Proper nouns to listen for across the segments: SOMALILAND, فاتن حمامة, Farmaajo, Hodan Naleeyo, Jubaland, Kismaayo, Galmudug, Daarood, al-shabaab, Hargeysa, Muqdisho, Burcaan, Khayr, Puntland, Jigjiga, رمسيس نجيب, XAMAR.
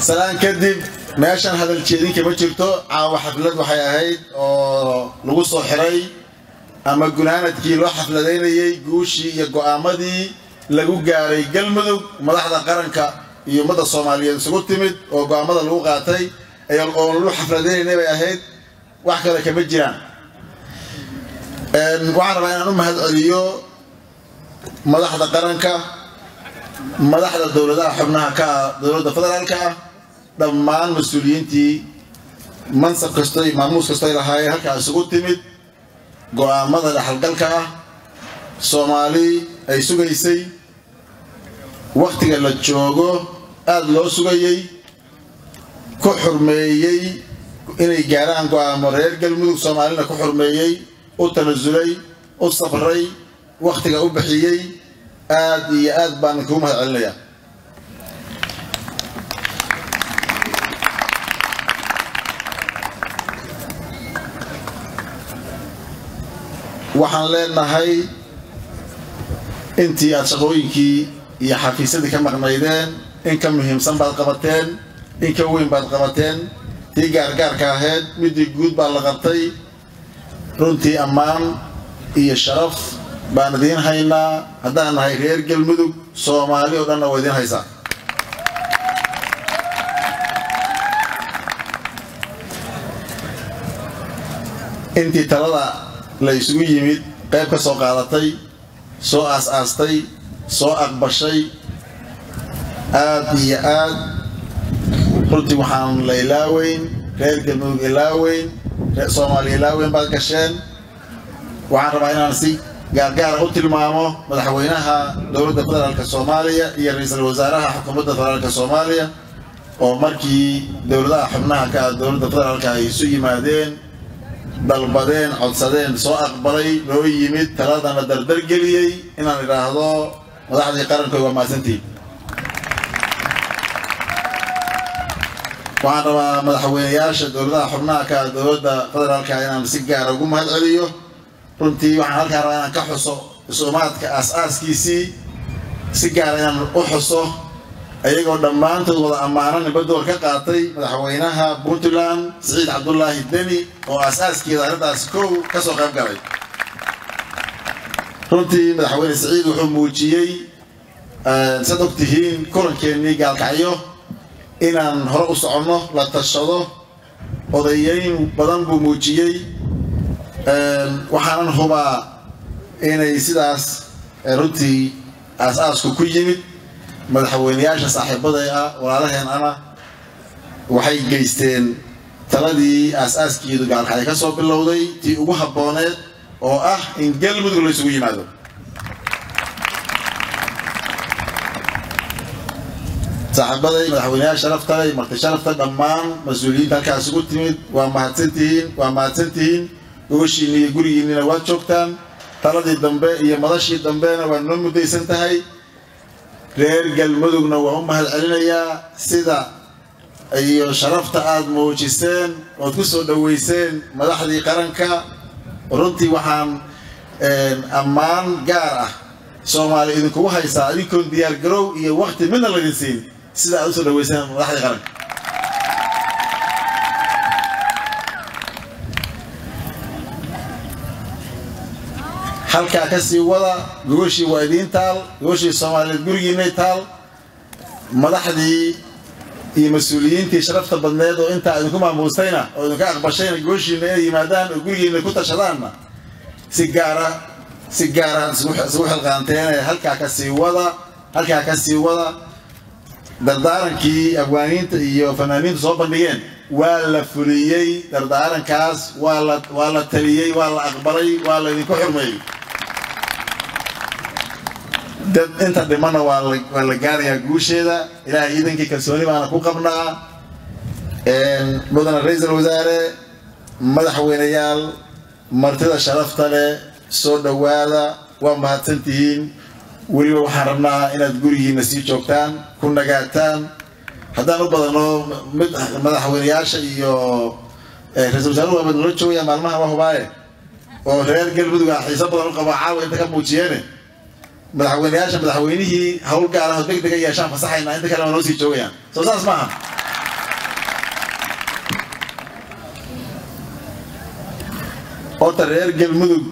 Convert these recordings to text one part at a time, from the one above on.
سلام كدب ماشان هذا الشيء كما جرتو عام حفلات وحي اهيد او لوو سو خري اما غنانتكي لو حفلدينيي غوشي يا غوامدي لغو غاري قلمدو مدحدا قرنكا iyo umada Soomaaliyeed isugu timid oo go'aamada lagu qaatay ay qoolulu xafladeynay bay ahayd wax kale kama jiraan ee waxaan inaan u mahadceliyo madaxda qaranka madaxda dawladaha xubnaha ka dawladda federaalka dhammaan mas'uuliyiintii mansab kasta iyo maamuus kasta lahaay halkaas isugu timid go'aamada la xalgalka Soomaali ay sugaysay waqtiga la joogo aad loo sugayay ku xurmeeyay inay gaaraan go'aamo reer galmudug Soomaaliya ku xurmeeyay oo tanaasulay oo safaray waqtiga u bixiyay aad iyo aad baan ku mahadcelinayaa waxaan leenahay intii aad shaqooyinkii يا حفيسة كما قميدان إن كم مهم سنبال قبطان إن كوين بال قبطان تي قارقار كاهد مدي قود بالغطي رونتي أمام إيا الشرف باندين هاينا هدان هاي غير قلمدو صومالي ودان ودين هايسا انتي ترى ليسوي يميد قيبك سو قارطي سو أساستي سو أقبشي آد يا آد قلت محمد ليلاوين غير كلمة ليلاوين صومالي ليلاوين بعد كشان وعن ربعين نسي قال قلت المامو مدحوينها دولة فدرالك الصومالية هي رئيس الوزراء حكومة فدرالك الصومالية ومركي دولة حمناها كدولة فدرالك يسوي مادين دلبدين عدسدين سو أقبري لو يميد ثلاثة ندردر قليي إن نراهضو مدحدي قرنك وما سنتي وعن ربا مدحوينياش دولة حبناها كدولة فدرالك إنان سيقار وقوم هالعليو رمتي وعن هالك رانا كحصو سومات كأساس كيسي سيقار إنان أحصو أيقو دمان تدوض أمانا نبدو كقاطي مدحوينها بونتولان سعيد عبد الله الدني وأساس كي ظاهرة أسكو كسو قاب قبي رمتي مدحوين سعيد وحموجيي صدقتهين كورن كيني قال كعيو إنان هرقص عنه لا تشضه وضيين بدن بموجيي وحانا هما إني سيداس رمتي أساسكو كيمت مدحوينياش صاحبتي ولالهن انا waxay geysteen taladii aasaaskii duqaan xalay ka soo bilowday tii ugu habooneed oo ah in galmudug la isugu yimaado saxabadii madaxweynaha sharaftaay marti sharafta dhammaan mas'uuliyiinta halkaas ugu timid waa mahadsantihiin gogoshiinii gurigiinina waa joogtaan taladii dambe iyo madashii dambeena waa noo mudaysan tahay reer galmudugna waa u mahadcelinayaa sida iyo sharafta aad muujiseen oo ku soo dhaweyseen madaxdii qaranka runtii waxaan ammaan gaar ah Soomaaliya idinku haysa adinkoon diyaar garow iyo waqti midna la siin sida aad u soo dhaweyseen madaxdii qaranka halka ka sii wada gooshii waadiintaal gooshii Soomaaliyeed gurigiinay taal madaxdii iyo mas'uuliyiintii sharafta badneed oo inta aad ku maamuusayna oo aad ka aqbasheen gooshii ay yimaadaan gurigiina ku tashadaanna sigaara suuq halqaanteen halka ka sii wada dardaarankii abwaaniinta iyo fanaaniinta soo bandhigeen waa la fuliyay dardaarankaas waa la taliyay waa la aqbalay waa la idinku xurmeeyay انت دمنا والجار يا جوشيدا إلى إذن ككسوني معنا كوكبنا بدنا رئيس الوزراء مدحوينيال مرتضى شرفتنا صور دوالا ومهاتنتين وليو حرمنا إن تقولي نسيج جوكتان كنا قاعدتان هذا بدنا مدحوينيال شيء رئيس الوزراء بدنا نشوي يا معلمها وهو باي وغير كل بدو حساب بدنا نقبل عاوي تكمل موجينه مدحوينياش مدحوينيهي هول قاعد هو دقدق يا شان فصحينا انت كلام نوسي جويا سو صاص معها أو تريرج المدن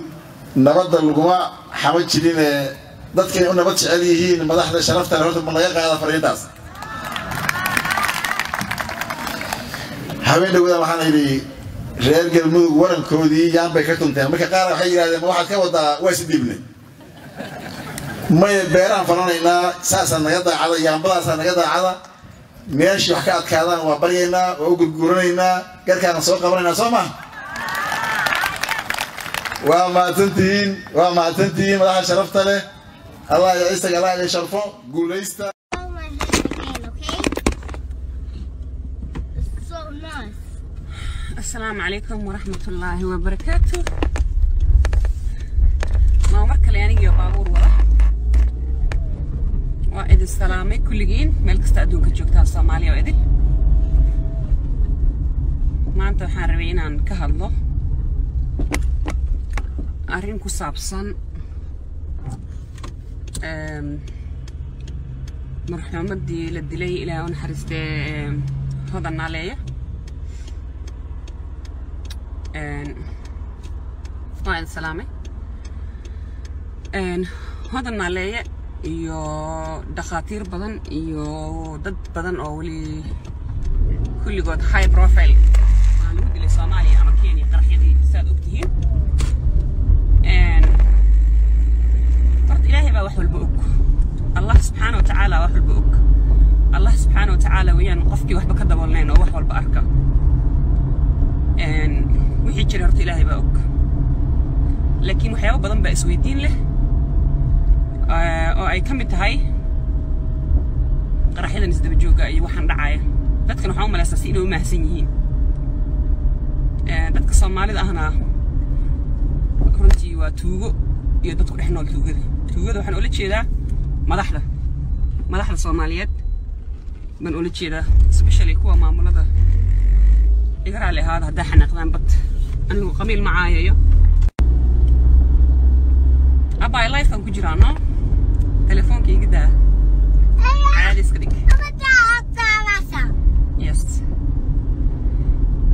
نقدر الجماعة حمد شدينا ضدك يقولنا بتش عليه ما دخل شرفت على هذا المناطق على فريداس حمد وده ما حنيدي ريرج المدن ورن كودي جام بيكتون تام مك قارع حي هذا ما واحد كودا واسد ابنه ما يبيران فلان هنا ساسا نقدر على جام بلاسا نقدر على ماشي وحكايات كذا وبرينا وقرقرنا قال كان سوق قبلنا سوما وما تنتين راح شرفت له الله يعزك الله يشرفه قول يستا السلام عليكم ورحمة الله وبركاته ما مركل يعني يا بابور والله وإذ السلامة كلجين ملك استأذون كتشوكتها الصومالية وإذ ما أنتوا حاربين عن كهالله أرين كسابسن مرحبا بدي للدلي إلى أن حرست هذا النعلية طاعن السلامة هذا النعلية iyo dhaqaatiir badan iyo dad badan oo wali kulligood high profile ah lagu dilay Soomaaliya ama Kenya qarxiyadii saad ogtihiin qad ilaahay baa wax walba og Allah subhanahu wa ta'ala wax walba og Allah subhanahu wa ta'ala wayaan qofkii waxba ka daboolneen oo wax walba arka wixii jiray qad ilaahay baa og laakiin waxyaabo badan baa isweydiin leh oo ay kamid tahay qaraxyadan isdaba jooga iyo waxaan dhacaaya dadkan waxaan u malaysaa si inay u mahadsan yihiin dadka Soomaalida ahna runtii waa tuugo iyo dadku dhex nool tuugada waxaan ula jeedaa madaxda Soomaaliyeed baan ula jeedaa especially kuwa maamulada iga raali ahaada haddaa xanaaqdaan bad anigu qamiil macaayayo أباي لايف كان كجيرانا تليفون كي قدها عادي سكريك يس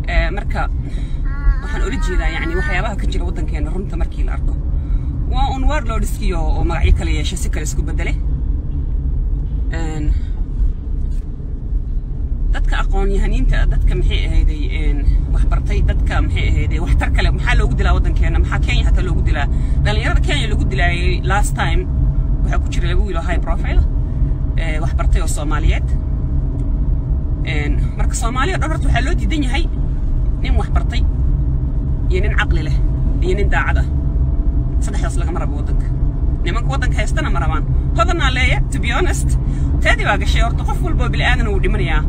مركا وحن أولي جيدا يعني وحيابها كجيرا ودن كيان رمتا مركي الأركو وانوار لو رسكيو ومرعيكا ليشا سكر اسكو بدلي دادكا أقوني هنينتا دادكا محيق هيدي وحبرتي دادكا محيق هيدي وحتركا محا لو قدلا ودن كيانا محا كياني حتى لو قدلا داليارة كياني لو قدلا last time وحا كوشري لبوي لو high profile وحبرتي والصوماليات مركا صوماليا ربرت وحلو دي دنيا هاي نين وحبرتي ينين عقلي له ينين داعدة صدح يصلق مرة بودك نمك ودنك هايستانا مرابان هذا عليا to be honest تادي واقع شيء ارتقف والبوب الآن ودي من ياه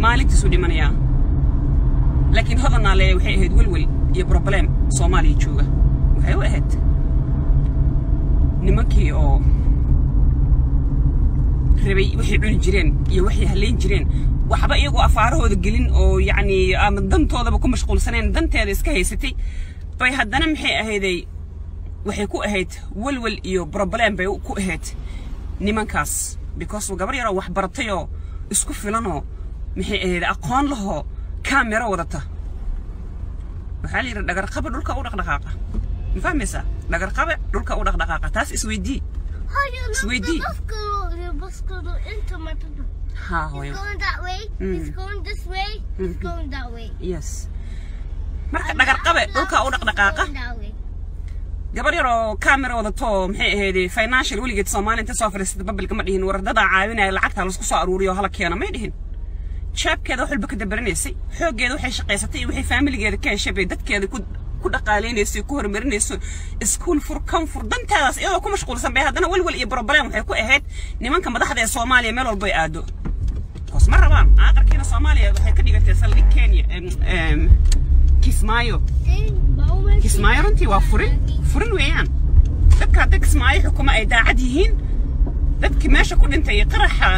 مالك تسودي منيا لكن هذا النالي وحي هيد ولول يبروبليم صومالي تشوغا وحي وهد نمكي او ربي وحي عون جيرين يا وحي هلين جيرين وحبا ايغو افارهودا غلين او يعني ام دنتودا بكو مشغول سنين دنتيدا اسكا هيستي باي هادنا مخي اهيداي وحي كو اهيد ولول يو بروبليم باي كو اهيد نمكاس بيكوس وغبر يرا وخ برتيو اسكو فيلانو محي أقوان له كاميرا وضعتها وحالي لقر قبل دولك أو دقاقة نفهم يسا لقر قبل دولك أو دقاقة تاس سويدي سويدي ها هو he's going that way he's going this way he's going that way yes مركب لقر قبل دولك أو دقاقة قبل يرو كاميرا وضعتها محي هيدي فاينانشال ولي قد صومالي انت سوفر استباب لكم مدهن ورددها عاوينة لعقتها لسقصة أروري وهلك يانا مدهن شاب كذا وحلبة كذا برنيسي حق كذا وحش قيساتي وحي فاميلي كذا كان شاب دت كذا كود قالينيسي كور مرنيسو سكول فور كومفور دنتاس إيه كم مشغول سنبي هذا أنا ولول إبربلام وحي كو أهد نمان كم ضحدة صوماليا ملو البي آدو قص مرة بام عقر كنا صوماليا وحي كذي قلت يسلك كينيا كيسمايو كيسمايو أنتي وفرن ويان دك كيسمايو حكومة إيدا عاديين دك ماشي كل أنت يقرح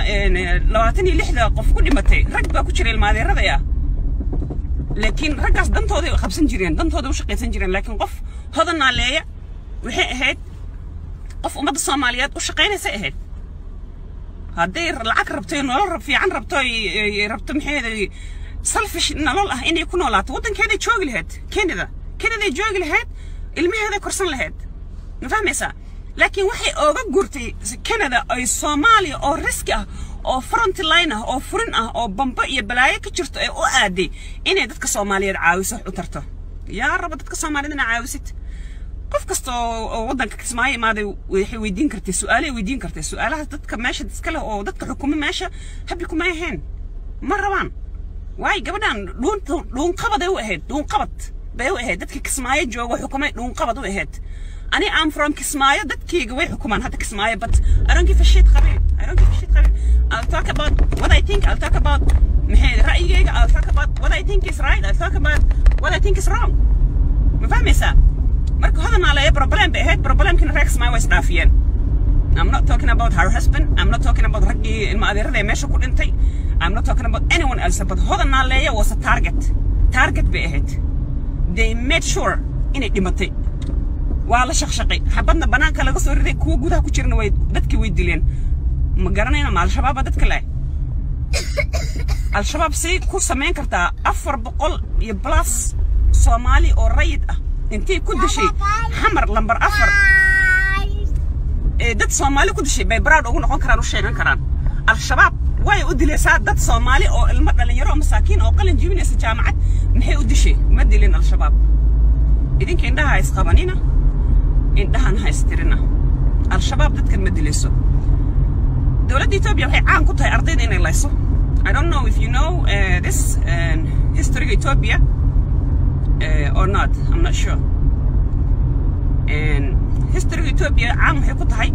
لو عتني لحظة قف كل متى ركبة كشري الماضي رضيع لكن ركز دنت هذا خمسين جيران دنت هذا وشقي سنجيران لكن قف هذا النعلية وحق هاد قف أمد الصوماليات وشقينا سهل هادير العك ربطين ولا في عن ربطي ربط محيدي صلفش إن الله إن يكون ولا تودن كذا شغل هاد كندا كندا joogi lahayd ilmaheeda korsan lahayd ma fahmaysaa laakiin waxay uga gurtay Canada ay Soomaaliya oo riski ah oo front line ah oo furin ah oo bamba iyo balaayo ka jirto ay u aaday inay dadka Soomaaliyeed caawiso u tarto yaa raba dadka Soomaaliyeedna caawisid qof kasto wadanka kismaayo maaday waxay weydiin kartaa su'aalo ay weydiin kartaa su'aalaha dadka meesha iska leh oo dadka xukuuma meesha habbi kuma ahayn ma rabaan way gabadhan dhun qabad ay u ahayd dhun qabad bay u ahayd dadka kismaayo jooga xukuuma dhun qabad u ahayd أنا am from Kismaya. That Kiwi hukuman had Kismaya, but I don't give a shit. I don't give a shit. I'll talk about what I think. I'll talk about رأيي. I'll talk about what I think is right. I'll talk about what I think is wrong. ما فهمي سا. مركو هذا ما له problem بهاد problem كنا رأيك سماي واسرافيين. I'm not talking about her husband. I'm not talking about رأيي إنما أدير ذي ماشو كل إنتي. I'm not talking about anyone else. But هذا ما له was a target. Target بهاد. They made sure إنه دمتي. والله شقشقي حبنا بنان كلا قصور ذي كوا جودها كشرنا ويد دتك ويد دلين مقارنة هنا مع الشباب دتك لا الشباب سي كوسا مين كرتا أفر بقول يبلاس صومالي أو ريد أنتي كل شيء حمر لمبر أفر دت صومالي كل شيء بيبرد أقول نقول كرانو شيء نكران الشباب واي ودلي ساعة دت صومالي أو المرة اللي يروح مساكين أو قلنا نجيب ناس الجامعات نهي ودشي ما دلين الشباب إذن كأن ده هاي سقابنينا إن دهان هايسترنا الشباب ضد كلمة دليسو دولة إثيوبيا هي عام كنت هي أرضين إن الليسو I don't know if you know this history of Ethiopia or not I'm not sure and history of Ethiopia عام هي كنت هي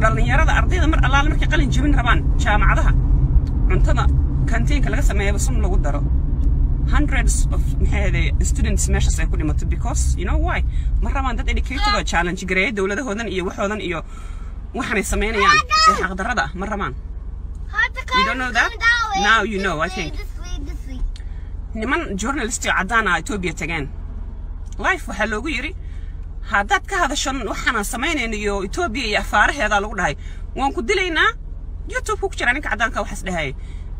لأن يرى الأرضين مر الله لما كقلن جبن ربان شامعها عندنا كانتين كلا قسم هي بصم لو قدروا hundreds of students measures I couldn't do because you know why مرة that educational challenge grade ولا ده هودن إيوه هودن إيوه وحنا سمعنا يعني إيه حقدر هذا مرة مان you don't know that now you know I think نمان journalist عدانا توبيا تجان life وحلو يري هذا كهذا شن وحنا سمعنا إنه توبيا يفارح هذا لو ده وانكود لينا يوتيوب فكر عنك عدانا كوحس لهاي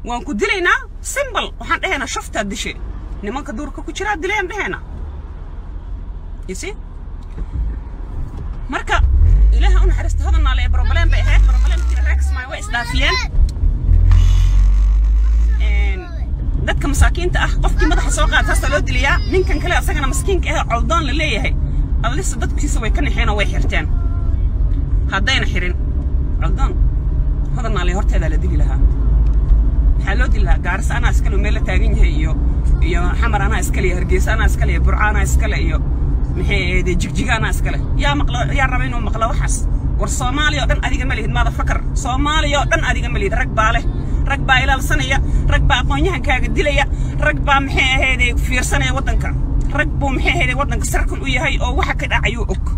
وأنكو دلينا سيمبل وحن هنا شفت هاد الشيء نما كدور كوكشرات دلين بهنا يسي مركا إلها أنا حرست هذا النالي بروبلم بهاد بروبلم كتير ركس ماي ويس دافلين دتك مساكين تا قفكي مدح سوقها تسلو دليا من كان كلا سجنا مسكين كه عضان للي هي أنا لسه دتك سوي كان حين ويحرتين هادين حرين عضان هذا النالي هرت هذا لدلي لها حلو دلها قارس أنا أسكلي ميلا تاجين هيو يا حمر أنا أسكلي هرجيس أنا أسكلي برع أنا أسكلي يو محي دي جيج أنا أسكلي يا مقلا يا ربعين ومقلا وحس والصومالي يقدن أدي جملي ماذا فكر صومالي يقدن أدي جملي ركب عليه ركب إلى السنة يا ركب أقنيها كاجد دليا ركب محي هذي في السنة وطنك ركب محي هذي وطنك سركن ويا هاي أو وحكي عيوك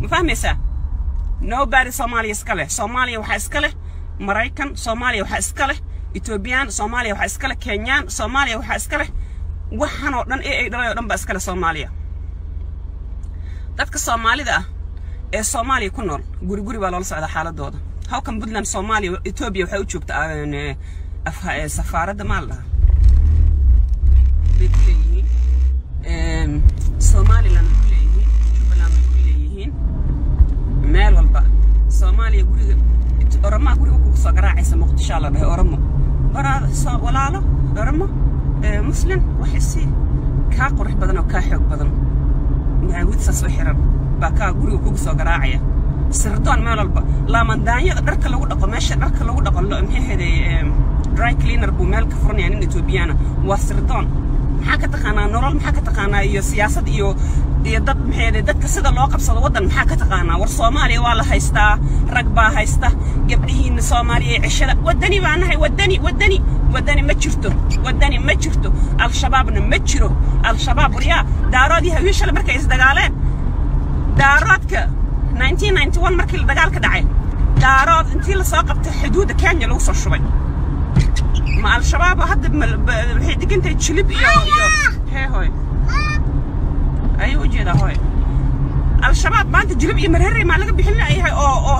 مفهمي سا nobody صومالي أسكلي صومالي وحاسكلي مرايكن صومالي وحاسكلي إثيوبيان صوماليا وحاسكلا كينيان صوماليا وحاسكلا وحنا ودن إيه دراي ودن باسكلا صوماليا دتك صومالي ده صوماليا كنول غوري غوري بالون سعد حالة دودا هاو كان بدلن صوماليا وإثيوبيا وحاو تشوب تأن سفارة دمالها بكليهين صومالي لان بكليهين جبلان بكليهين مال والبا صوماليا غوري أرمى غوري وكوك صقرا عيسى مقتشالة به أرمو برا ولاله رمه مسلم وحسي كا قرح بدن وكا حق بدن معود سسوحرا باكا غوري وكوكسو قراعية سردون مال البا لا من دانيا درك لو دقو ماشي درك لو دقو لو محي هدي دراي كلينر بو مال كفرن يعني إثيوبيانا وسردون maxaa ka taqaanaa nolol maxaa ka taqaanaa iyo siyaasad iyo dad maxay dadka sida loo qabsado wadan maxaa ka taqaanaa war Soomaaliya waa la haystaa rag baa haysta gabdhihiina Soomaaliya cishada wadani baan nahay wadani ma jirto al-shabaabna ma jiro al-shabaab wariya daaroodii haweeshada markay is dagaaleen daaroodka 1991 markii dagaalka dhacay daarood intii la soo qabtay xuduuda Kenya lagu soo shubay مع الشباب هاد بحيدك انت تشلب هي هوي اي وجهه هوي الشباب ما انت تجلب يمرري ما لقى بحنا اي هاي او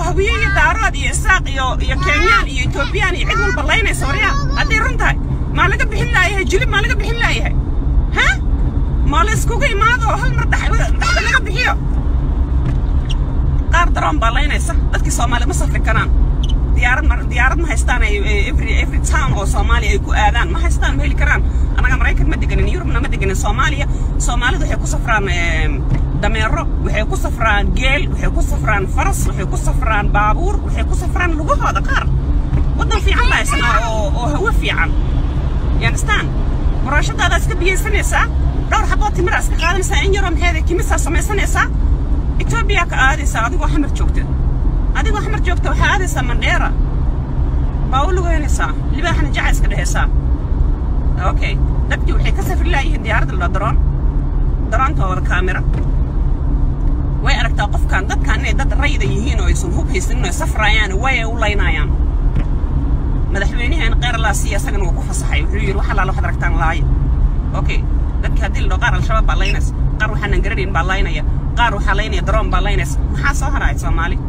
هويه داراد يا ساق يا كينيان يا ايثيوبيان يا عدول بلاينه سوريا هذه رنتها ما لقى بحنا اي هاي جلب ما لقى بحنا اي هاي ها ما لسكوكي ماذا هل مردح لقد بيجيو قار درام بالين إيسا أتكي سومالي مصر في كنان ديارات ما هيستان every town أو سومالي يكو آذان ما هيستان بهيل كنان أنا قام رايكت مدقن يورب مدقن سوماليا سومالي ده هيكو سفران دميرو وحيكو سفران جيل وحيكو سفران فرس وحيكو سفران بابور وحيكو سفران لغوها دقار ودن في عن لا إيسا وهو في عن يعني استان وراشد هذا استبيين سنسا دور حبوتي مرأس كقادم سان يرم هذا كمسا سمي سنسا إثيوبيا كأدي سعدي وحمر جوكت أدي وحمر جوكت وحادي سمن ديرة باولو هنسا اللي بقى حنجعز كده هسا أوكي نبدي وحي كسف الله يهدي عرض الله دران توا الكاميرا ويا أرك توقف كان ضد كأنه ضد ريد يهينه يسنوه بحيث إنه سفر يعني ويا ولا ينايم مدحويني هن غير لا سياسة وقوف صحي وحير وحلا لو حضرتك تنلاعي أوكي لك هدي اللي قارن شباب بالينس قارو حنا نجرين بالينيا قارو حليني درام بالينس محاصو هراي سومالي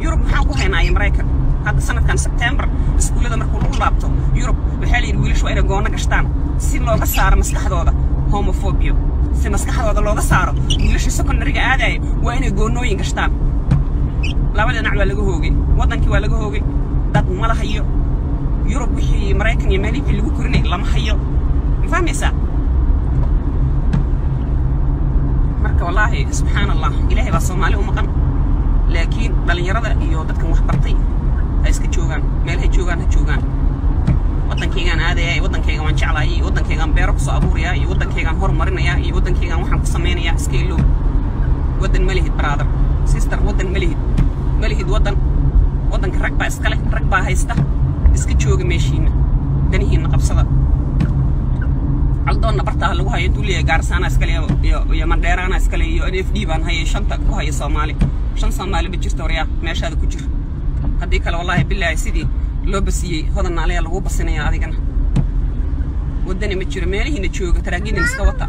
يوروب محاكو هنا أمريكا هذا السنة كان سبتمبر السكول هذا مركو لو لابتو يوروب بحالي الويل شوية قونا قشتان سين لوغا صار مسكحة هذا هوموفوبيا سين مسكحة هذا لوغا صار ويلش يسكن رجع عادي وين قونوين قشتان لا بد نعلو لقو هوجي وطنك ولا لقو هوجي داد ما لهيو يوروب وحي أمريكا يمالي في لقو كورني لا محيو فاهم يسا والله سبحان الله إلهي بس سومالي ومقام لكن بالنيرة يودك محبطين هيسك تشوجان مال هتشوجان وطن كيجان هذا يا وطن كيجان وانشعلا يا وطن كيجان بيرقص أبور يا وطن كيجان هرمرنا يا وطن كيجان وحن قصمين يا سكيلو وطن ملهي برادر سيستر وطن ملهي وطن كركبة إسكاله ركبة هيسته هيسك تشوجان ماشيين دنيه نقبصلا عالدون نبرتها اللي هو هيدولي جارسانا إسكالي يا منديرانا إسكالي يا إف دي بان هي شنطة وهي صومالي شن صومالي بتجير توريا ماش هذا كجير هديك والله بالله سيدي لبسي هذا النعلي اللي هو بسني هذيك أنا ودني متجير مالي هنا تشوف تراجين مستوطة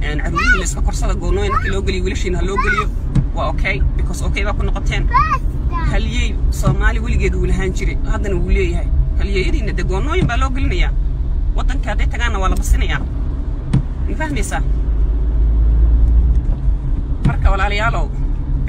يعني عروضي مسك كورسات جونوين لوجلي ولشين هاللوجلي وأوكي because أوكي بكون نقطتين هل يي صومالي ولي جدول هنجري هذا نقولي هاي هل يي إن ده جونوين باللوجلي يا وطنك هذا تجانا ولا بسنيا نفهمي سا مركب ولا ليالو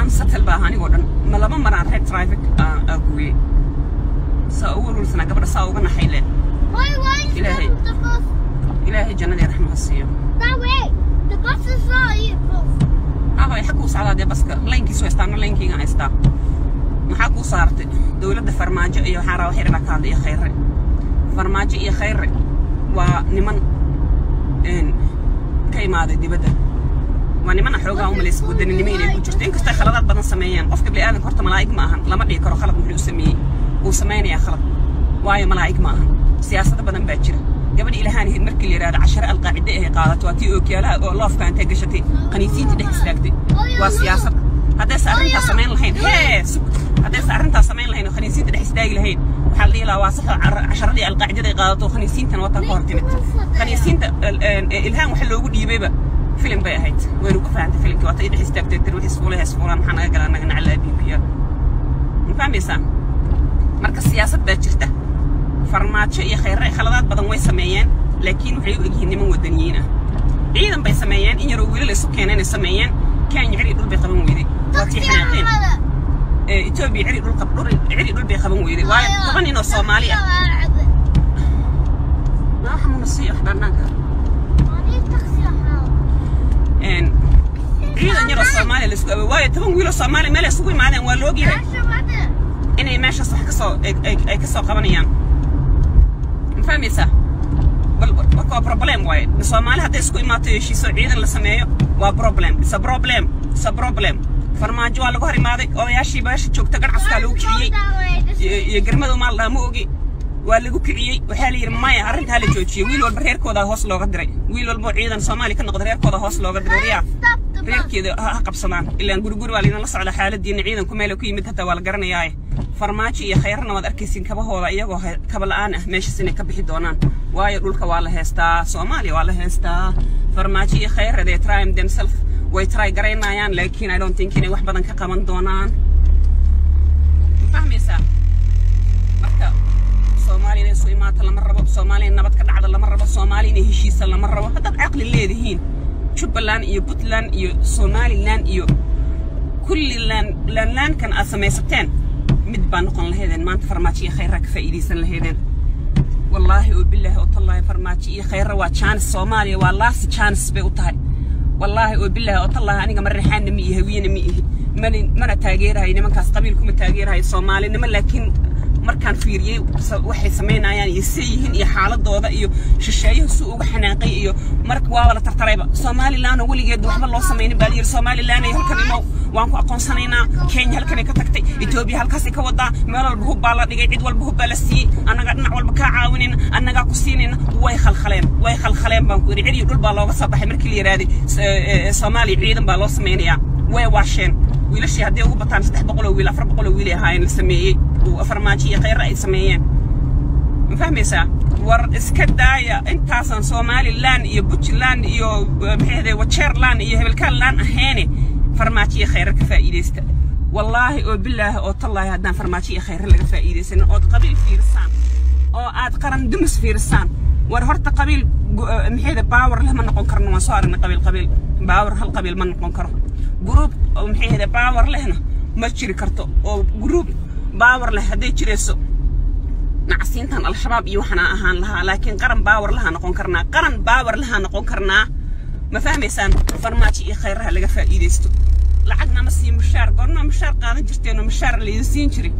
أمسة الباهاني قدرن ملابن مران ريت ترافيك أقوي سأول والسنة قبل سأوقنا حيلة إلهي إلهي جنة رحمة السيوم هذا يحكوا سعلا ده بس لينكي سو يستعمل لينكي قاعد يستع محكوا صارت دولة فرماجة يا حارة وحير مكان يا خير فرماجة يا خير ونمن إن كيما هذا دبده وأنا ما أحرقها وما ليس بودن إني ميني كنت إنك استي خلطات بدن سمايان أوف قبل آدم كرت ملاعق معهن لما دي كرو خلط مهلو سمي وسماني يا خلط واي ملاعق معهن سياسة بدن باجرة قبل إلى هاني المركي اللي راد 10 القاعدة هي قالت واتي أوكيالها أولوف كانت هجشتي قنيتي تدك سلاكتي وسياسة هذا سأرنتها سماين الحين هي هذا سأرنتها سماين الحين وخنيسين تدك سلاكي الحين وحلي لها واصحة 10 دي القاعدة اللي قالت وخنيسين تنوطن كورتي خنيسين الهام وحلو ودي بيبا فيلم باهت وين وقف عند فيلم كواتي دحس تبتدر وحس فولها سفورا محنا قال انا نعلى بيبيا نفهم يسام مركز سياسه باجرته فرماجه يا خير خلطات بدن وي سميين لكن وحي وجهي نمن ودنيينه عيدن باي سميين ان يرو ويل لسو كانين سميين كان يعري دول بي قبن ويدي وقتي حناقين ايتوبيا عري دول قبن عري دول بي قبن ويدي واي قبن انو سومالي ما حمون السيح برنامج إن عيدا نيرو الصومالي اللي سكوا واي تبون ويلو الصومالي ما له سكوا معنا والوجي إني ماشى صح كسر كسر قبنيان مفهمي سه بقى بروبلم وايد الصومالي هذا سكوا ما تيجي سو عيدا اللي سمعيه وبروبلم سبروبلم فرماجو على قهري ماذا أو ياشي باش شوك تقرع سكالو كريه يقرمدو مال لا موجي واللي كريه وحالي رماية عرض هالي جوتشي ويلو البرير كودا هوس لو قدري ويلو الموعيد الصومالي كنا قدرير كودا هوس لو قدري reerkeeda ha qabsadaan ilaan gurgur waalina la socda xaaladiina ciidanku meel ku yimid hata waa la garanayaa farmaajo iyo khayrna wad arkaysin kabahooda iyagoo kaba la'aan ah meesha sinay ka bixi doonaan waayo dhulka waa la heestaa Soomaaliya waa la heestaa farmaajo iyo khayr they try themselves way try garanayaan laakiin I don't think inay wax badan ka qaban doonaan fahmaysa marka Soomaaliya soo imaata lama rabo Soomaaliya nabad ka dhacda lama rabo Soomaaliya heshiisa lama rabo hadda aqli leedihiin شوبلان إيو بوتلان إيو سوماليلاند إيو كل لان كان أسمي ستين مدبان نقول لهذين ما أنت فرماتشي خيرك فايديسن لهذين والله وبالله وطالله فرماتشي خير وتشانس سومالي والله ستشانس بيوتاي والله وبالله وطالله أنا كمرة حان مي هوينا مي من تاجر هاي نمن كاس قبيلكم تاجر هاي سومالي نمن لكن مركان فيري وحي سمينا يعني يسيهن إيه حالة ضوضة إيو ششايه سوق وحناقي إيو مرك واو لا ترتريبا سومالي لانا ولي جد وحب الله سميني بالير سومالي لانا يهلكني مو وانكو أقون سنينا كين يهلكني كتكتي إتوبي هالكاسي كودا مالا البهوب بالا دقيق عيد والبهوب بالا سي أنا قاعد نعول بكا عاونين أنا قاعد كسينين واي خلخلين بانكو ريعي يقول بالا وصباحي مركي لي رادي سومالي عيدا بالا سمينيا واي واشين ويلشي هدي وهو بطان 300 ويل 400 ويل هاين سميي وفرماتشي غير رأي سميين مفهمي سا ورد اسكدايا انتاسا سوماليلاند إيو بوتشلاند إيو محيدي وتشيرلاند إيو هبلكانلاند أهيني فرماتشي خير كفايديست والله وبالله أو طالله هادنا فرماتشي خير لك فايديست أو قبيل فيرسان أو آد قرن دمس فيرسان ورهورتا قبيل محيدي باور لما نقون كرن وصارنا قبيل باور هالقبيل ما نقون كرن جروب محيدي باور لهنا ما تشري كرتو أو جروب باور له هدي جريسو نعسينتان الشباب يوحنا أهان لها لكن قرن باور لها نقون كرنا مفاهمي سان فرماتشي خيرها لقى فايديستو لعقنا مسي مشار قرنا مشار قادن جرتينو مشار اللي ينسين جري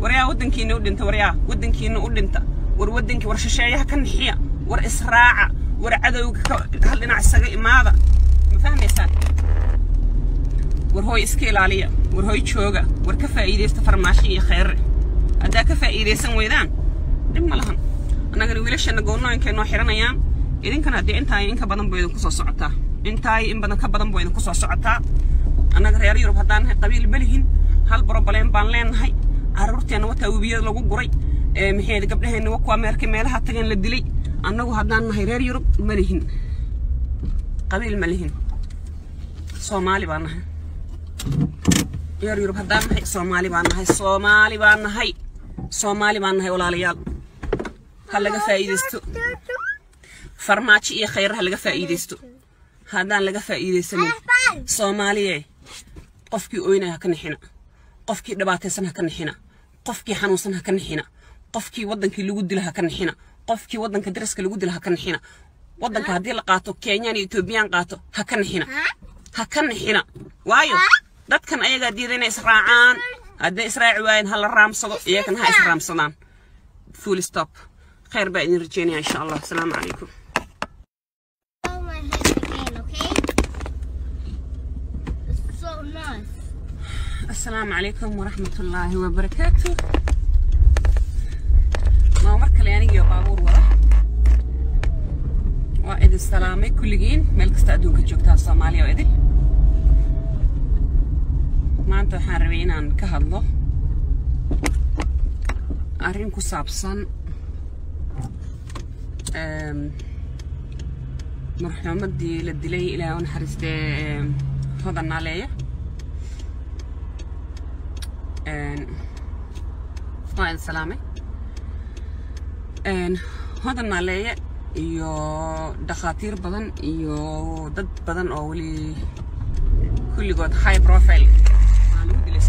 وريا ودنكينو ودنتا وريا ودنكينو ودنتا ور ودنكي ور ششايها كنحيا ور إسراعة ور عدو هل نعسقي ماذا مفاهمي سان ورهوي اسكيل عليا ورهوي تشوغا وركفا ايديس تفرماشي خير ادا كفا ايديس ويدان دم لهن انا غير ويلشنا قولنا ان كانوا خيرنايا اذن كان هدي انتاي ان كبدن بويدن كسو سوقتا انتاي ان بدن كبدن بويدن كسو سوقتا انا غير يوروب هدان قبيل بلهن هل بروبليم بان لهن عرورتينا وتاوبيد لوو غوري مخيد غبدهن و كو امريكا ميلها تاغن لا ديلي انغو هدان ما غير يوروب ملهن قبيل ملهن سومالي بانها يا رب هذا ما هي سومالي بان هاي ولاليال هلا جفايدستو فرماتشي يا خير هلا جفايدستو هذا لا جفايدستني سومالي قفكي أوينها كن حنا قفكي دباتسنها كن حنا قفكي حنوسنها كن حنا قفكي ودنك اللي جود لها كن حنا قفكي ودنك درسك اللي جود لها كن حنا ودنك هذه لقاتو كينياني توبيان قاتو هكن حنا هكن حنا وايو دات كان أيجا ديدنا إسراعان هذا إسراع وين هلا رامصو ياكن هاي رامصلان فول ستوب خير بقى نرجعني إن شاء الله السلام عليكم. Oh my hand again, okay? It's so nice. السلام عليكم ورحمة الله وبركاته. ما مركل يعني يا بابور ورا. وإيد السلامة كل جين ملك استأدوك جوكتها الصومالية وإيد. maanta waxaan rabay inaan ka hadlo arrin ku saabsan marxuumadii la dilay ilaa uu naxariistay hodan naleeyo waan salaamay hodan naleeyo iyo dhakhaatiir badan iyo dad badan oo wali kulligood high profile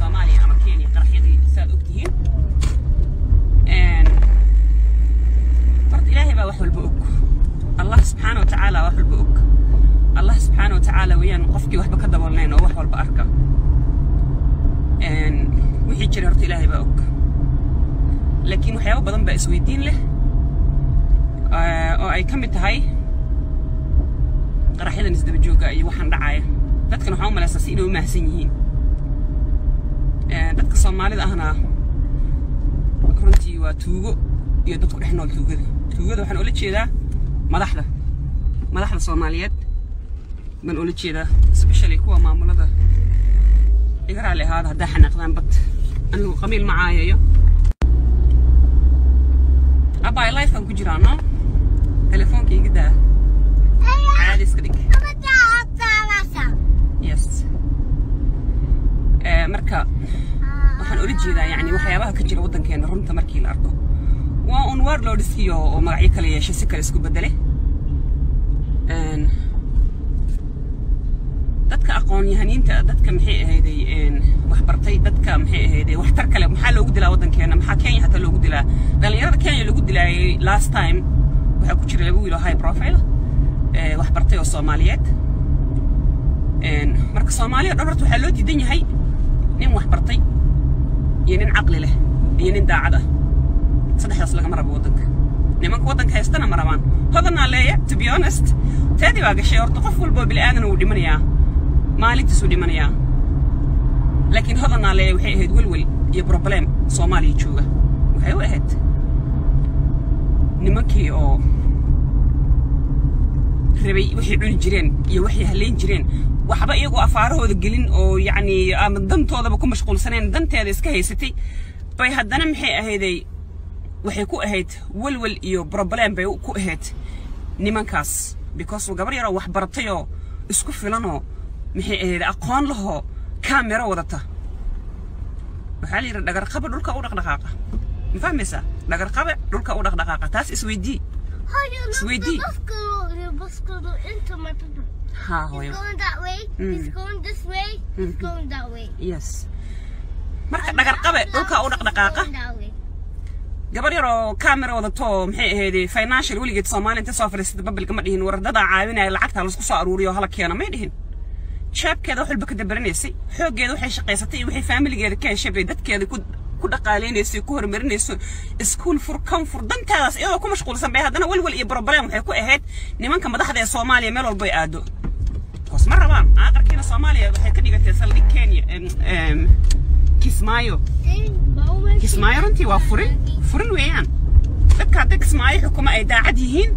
Soomaaliya ama Kenya qarxiyadii saad ogtihiin een farta Ilaahay baa wax walba og Allah subhanahu wa ta'ala wax walba og Allah subhanahu wa ta'ala wayaan qofkii waxba ka daboolneen oo wax walba arka een wixii jira horta Ilaahay baa og laakiin waxyaabo badan baa isweydiin leh oo ay ka mid tahay qarxiyadan isdaba jooga iyo waxaan dhacaaya dadkan waxa u maleysaa inay u mahsan yihiin dadka Soomaalida ahna runtii waa tuugo iyo dadku dhex nool tuugada waxaan u la jeedaa madaxda Soomaaliyeed من أول شيء ده سبيشالي كوا معمولة ده يقرأ على هذا ده حنا قدام بط أنا قميل معايا يا أباي لايف أنكو جرانا تلفون كي كده عادي سكريك يس مركا وحن أول شيء ده يعني وحياة كجرا ودن كأن رمت مركي الأركو وأنوار لو رسكيو ومرعيك ليه شو سكر يسكو بدله dadka aqoon yahaniinta dadka maxay ahaydeen waxbartay dadka maxay ahaydeen wax tar kale maxaa loogu dilaa wadankeena maxaa Kenya hata loogu dilaa dhalinyarada Kenya loogu dilaayay last time waxa ku jiray wiil high profile waxbartay oo Soomaaliyeed marka Soomaaliya dhabartu waxa loo diidan yahay nin waxbartay iyo nin aqli leh iyo nin daacad ah saddexdaas laga marabo wadanka nimanka wadanka haystana marabaan hodanna leeyahay to be honest tadi waa gashay horta qof walba bil aadan uu dhimanayaa مالك تسودي منيا، لكن هذا نالي وحي هاد والول يبروبلم صومالي تشوفه وحي واحد نمكي أو ربي وحي عون جرين يوحي هلين جرين وحبا يجوا أفعاله ذقلين أو يعني من ضمته هذا بكون مشغول سنين ضمت هذا إسكاي ستي طيب هاد أنا محي هادي وحي كوهت والول يبروبلم بيو كوهت نمكاس because وقبل يرى وح برطيو إسكوف لنا محي أقوان له كاميرا وضعتها وحالي لقر قبع دولكا أو دقاقة مفهمي سا لقر قبع دولكا أو دقاقة تاس سويدي سويدي ها هو he's going that way he's going this way he's going that way yes مركا لقر قبع دولكا أو دقاقة قبر يرو كاميرا وضعتها محي هيدي فايناشل ولي قد صومالي انت صافر ستباب القمر ديهن وردادا عاوينة لعكتها لسقصة أروري وهلكيانا ما يدهن شاب كذا وحلبك كدبرنيسي حوق كذا وحي شقيستي وحي فاميلي كذا كان شاب دت كذا كود قالينيسي كور مرنيسو سكول فور كومفورت دنتاس ايوه كو مشغول سنبي هادنا ولول اي بروبلام waxay ku ahayd nimanka madaxda ee Soomaaliya meel walba ay aado qoos ma rabaan aqalkiina Soomaaliya waxay ka dhigtay saldhig Kenya Kismaayo Kismaayo runtii waa furin weeyaan dadka Kismaayo xukuma ay daacad yihiin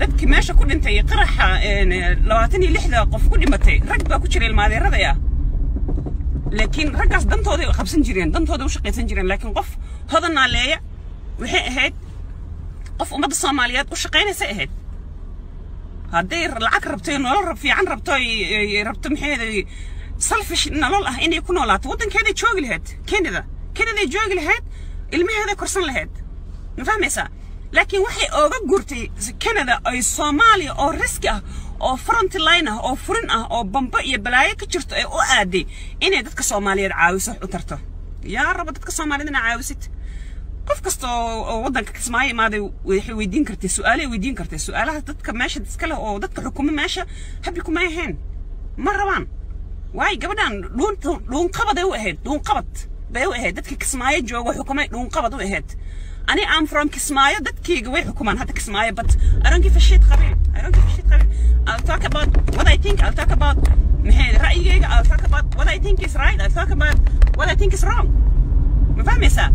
dadkii meesha ku dhintay qaraxa 26 qof ku dhimatay rag baa ku jiray maadeerada ya laakiin raggaas dantooda ay qabsan jireen dantooda u shaqeysan jireen laakiin qof hodanna leeya waxay ahayd qof ummadda Soomaaliyeed u shaqeynaysa ahayd haddii lacag rabtay nolol rab fiican rabtay rabto maxay selfish nolol ah inay ku noolaato wadankeeda joogi lahayd Canada joogi lahayd ilmaheeda korsan lahayd ma fahmaysaa لكن وحي أوغا قرتي كندا أو صوماليا أو ريسكا أو فرونت لاينة أو فرنة أو بمبئية بلاية كتشرت أو آدي إني دتك صوماليا عاوسة وترته يا رب دتك صوماليا عاوست قف كستو ودنك كسماي ماضي ويدين كرتي سؤالي ويدين كرتي سؤالها دتك ماشي تسكلا أو دتك حكومة ماشي هبلكم معي هين مرة وان واي قبلان لون قبض يوقهد لون قبض بيوقهد دتك كسماي جوا حكومة لون قبض وقهد أنا أم from كسماية دتكي جوي حكومان هذا كسماية but I don't give a shit قبيل I don't give a shit قبيل I'll talk about what I think I'll talk about محي رأيي I'll talk about what I think is right I'll talk about what I think is wrong مفهمي سا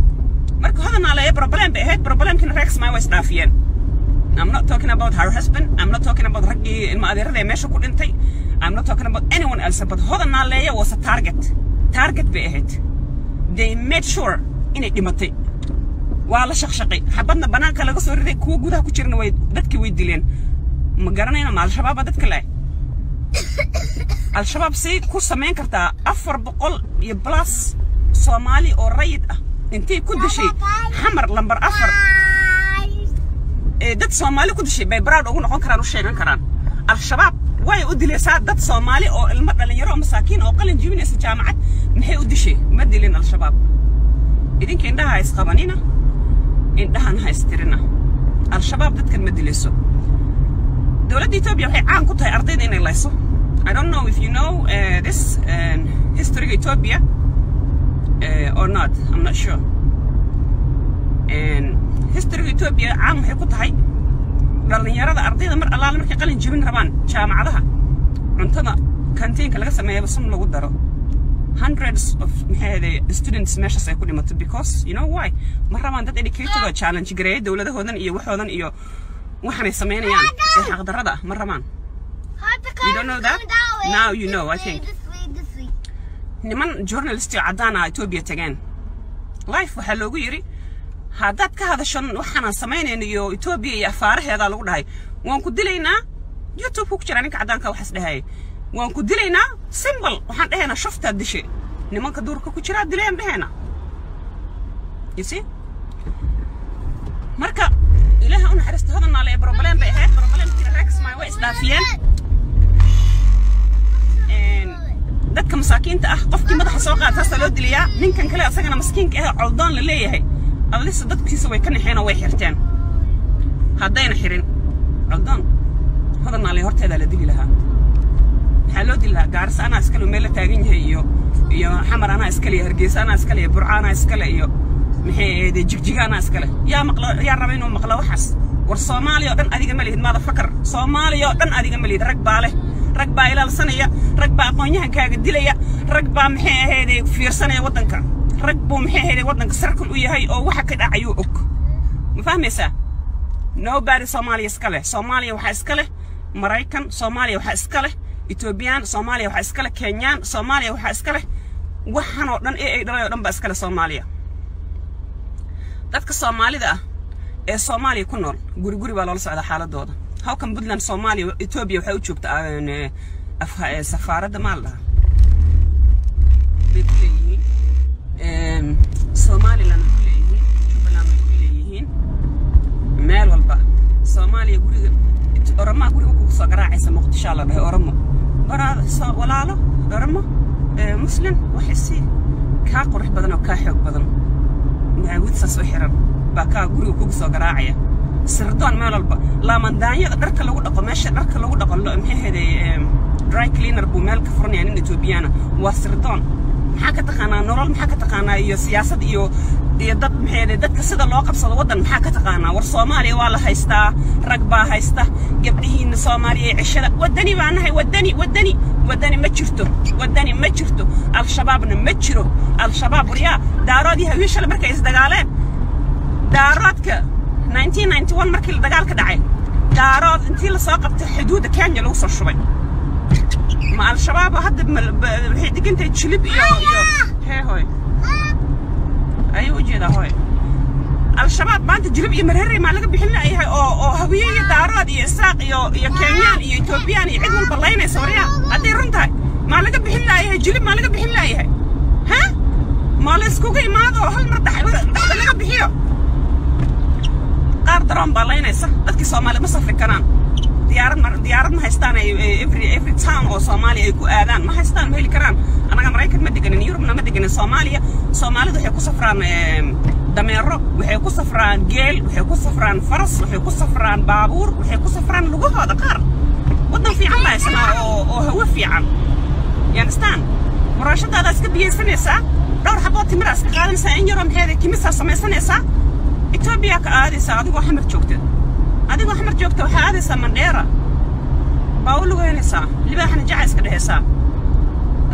مركو هذا نالي problem بهاد problem كن رأيك سماية واستافيين I'm not talking about her husband I'm not talking about رجي المقدرة ذي ماشوا كل انتي I'm not talking about anyone else but هذا نالي was a target بهاد they made sure إني دمتي ولا شقشقي حبنا بنان كلا قصور ذي كو جودها كشرنا ويد بدك ويد دلين مجرنا هنا مع الشباب بدك لا الشباب سي كوسا مين كرتا أفر بقول يبلاس صومالي أو ريد انتي كل شيء حمر لمبر أفر دت صومالي كل شيء بيبراد أقول عن كران وشيء عن كران الشباب واي أدلي ساعة دت صومالي أو المرة اللي يروح مساكين أو قلنا جيبين الجامعة محي أدلي شيء ما دلين الشباب إذن كندا هاي سقبانينا إنتهان هايسترنا الشباب ضد كلمة دليسو دولة إثيوبيا وحي عام كنت هاي أرضين إن ليسو I don't know if you know this history of Ethiopia or not I'm not sure and history of Ethiopia عام وحي كنت هاي لأن يرى الأرضين المرأة الله لمركي قلن جبن ربان جامعة لها عندنا كانتين كالغسة ما يبصم لو قدروا hundreds of students mesh as I could imagine because you know why Mahraman that educated a challenge grade the older than you were than you what am I saying yeah Mahraman You don't know that? Now you know, I think. Niman journalist cadana Ethiopia tagan. Life waxa loogu yiri haddad ka hadashan waxaan sameeynayo Ethiopia iyo faaraheeda lagu dhahay. Waan ku dilaynaa YouTube ku jiraan cadanka wax dhahay. Waan ku dilaynaa symbol waxaan dhahaynaa shafta dishay. Nimanka duurka ku jira dileen dhahaynaa. You see? Marka ilaha una xaristo hadana la problem bay ahayd problem kii rex my way is dafiyan. dadka masaakiinta ah qofkii madaxa soo qaata hasa loo diliyaa ninkan kale asagana maskiinka ah cawdaan la leeyahay adliisa dadkiisa way ka naxeen way xirteen hadayna xirin cawdaan hadana la horteeda la dili lahaa waxa loo dilaa gaars ana askal meel la taagan yahay iyo xamar ana askal Hargeysa ana askal Burcaan ana askal iyo maxay eedey jigjiga ana askal yaa maqla yaa raba inuu maqla waxas war Soomaaliya dhan adiga ma leeyahay maada fakar Soomaaliya dhan adiga ma leeyahay rag baale rag baa ilaa sanaya rag baa aqoonyahan kaaga dilaya rag baa maxay ahaydey fiirsanaya wadanka rag buu maxay ahaydey wadanka sarkul u yahay oo waxa ka dhacayo og ma fahmaysa nobody Soomaaliya iska leh Soomaaliya waxa iska leh Maraykan Soomaaliya waxa iska leh Ethiopian Soomaaliya waxa iska leh Kenyan Soomaaliya waxa iska leh waxan oo dhan ay dhalayo dhan baa iska leh Soomaaliya dadka Soomaalida ee Soomaaliya ku nool guri baa loo socda xaaladooda How can Budland Somalia Ethiopia waxay u joogtaa safaarada maal ah Bidley Somaliland Bidley Jubaland Bidley meel walba Somalia guriga orama guriga ku soo garaacaysa Muqdisho la dhahay oramo walaal walaalo oramo muslim waxsi ka qurux badan oo ka xoog badan maawidsa soo xiran ba ka guriga ku soo garaacaya سردان مال الب لمن داعي درك لو دق ماشة درك لو دق الله مهدي dry cleaner بمال كفرني يعني نتوبيانا وسردان محك تقنا نورال محك تقنا يو سياسة يو يدق مهدي دق سد الواقع صلودا محك تقنا والصومالي والله هيستا ركبة هيستا جبهين الصومالي عشرة ودني وعنها ودني ما شفته الشباب نمتشرو الشباب وريا دارادي هويش على مركز دجالين داراتك 1991 مركي الدجال كدعي دارات انتي اللي ساقط حدود كينيا لو وصل شوي مع الشباب هاد بحيدك انت تشلب هي هوي ايوه جدا هوي الشباب ما انت تجلب مرهري معلقه بحنا اي هاي او هويه دارات يا ساق يا كينيان يا ايثيوبيان يا عيد والبلاينه سوريا هادي رنتها معلقه بحنا اي هاي جلب معلقه بحنا اي هاي ها مال اسكوكي ماذا هل مرتاح معلقه بحيه قاردران بالينيسا دكي سومالي مصرفي كران ديارنا هيستان every town او سوماليا يكو آذان ما هيستان مهيلي كران أنا مرايكا مدقنين يوروبنا مدقنين سوماليا سوماليا وحيكو سفران دميرو وحيكو سفران جيل وحيكو سفران فرس وحيكو سفران بابور وحيكو سفران لغوه هذا قار ودن في عم لا يسمع او هو في عم يعني استان وراشد هذا اسكب يسنسا دور حبوتي مراسك قادنسا ان يورم هذا كيمسا سميسنسا إثيوبيا كأديس أديكوا حمر جوكتة أديكوا حمر جوكتة وحادث منديرة باولو هنسا اللي بقى حنجعس كده هسا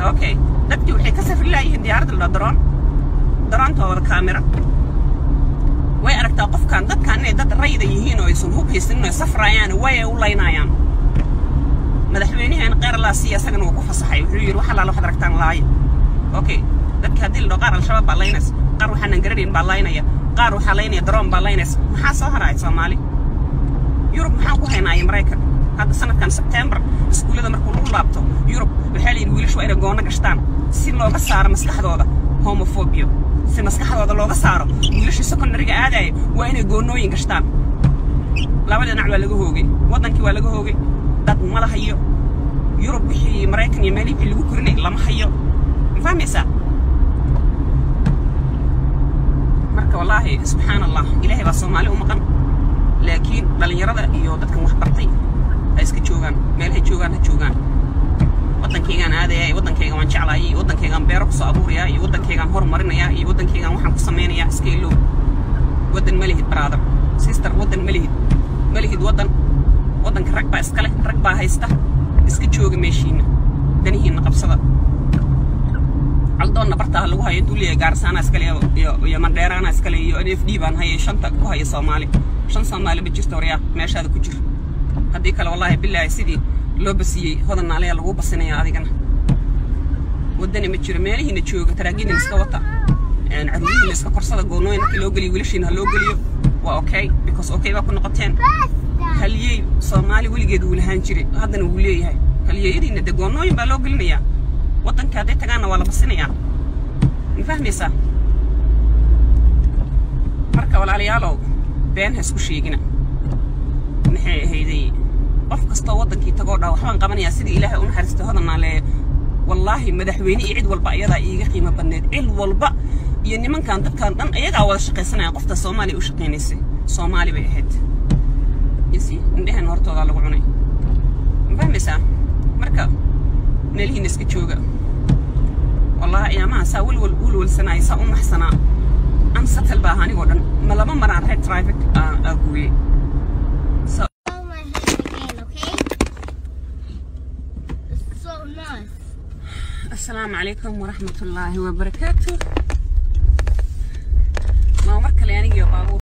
أوكي دكتي وحي كسف الله يهدي عرض الله دران تور كاميرا ويا أرك توقف كان دك كأنه دك ريد يهينه يسنوه بيسنه يسافر يعني ويا ولا ينام مدحوني هن غير الله سياسة جنوب وفصحي وحير وحلا لو حضرتك تنلاي أوكي دك هدي اللي قارن شباب بالينس قارو حنا نجرين بالينا يا قارو حالين يدرون بالينس محا صهراي صومالي يوروب محا كو هيناي مريكا هذا سنه كان سبتمبر اسكولada markuu u laabto يوروب waxay leeyihiin wiilashu ay go'aan gashtaan si looga saaro maskaxdooda homofobia si maskaxdooda looga saaro wiilashu secondary-ga aaday waa inay go'nooyin gashtaan labada dhinac waa laga hoogay wadankii waa laga hoogay dad ma lahayo يوروب wixii Mareykan iyo Malib lagu korinay lama hayo fahmaysa والله سبحان الله إلهي بصومالي ومقن لكن باليرضى يودك محبطي أيسك تشوغان مالها تشوغان وطن كيغان هذا وطن كيغان وانشعلاي وطن كيغان بيرق صابوريا وطن كيغان هرمرنيا وطن كيغان وحن قصمينيا اسكيلو ودن ملهد برادر سيستر ودن ملهد ودن كركبة اسكاله ركبة هايستا اسك تشوغ ماشينا دنيهي نقبصدا عالدون نبرتها اللي هو هيدولي جارسانا اسكالي يا منديرانا اسكالي يو اف دي بان هي شنطة وهي صومالي شن صومالي بتجير توريا ماشي هذا كجير هذيك والله بالله يا سيدي loo basiyay hodan aleeyaa lagu basinaya adigana wadani ma jiro meelihina jooga taraagiidin iska wata aan arrintii iska korsada goonooyin loo galiyo wiilashina loo galiyo waa okay because okay ba ku noqoteen haliyay Soomaali waligeed uu lahaan jiray hadana uu leeyahay haliyayadina de goonooyin ba loo galinaya wadanka haday tagaana waa la basinaya ma fahmaysaa marka walaalayaalow been has ku sheegina maxay ahaydii qof kasta wadankii tago dhaa waxaan qabanaya sidii ilaahay u naxariisto hadana leeyahay والله مدحويني عيد والبا يدا إيجا قيمة بنت عيل والبا يعني من كان تكان أنا أيق أول شقي سنة قفت الصومالي وشقيني سي صومالي بيحد يسي ندهن هرتو على قرني مفهم بس مركب نلهي نسكت شوقة والله يا ما سأول والأول والسنة يسأوم حسنا أمسة الباهاني قرن ما لما مرة على ترافيك أقوي السلام عليكم ورحمة الله وبركاته. ما عمرك لياني يا بابو.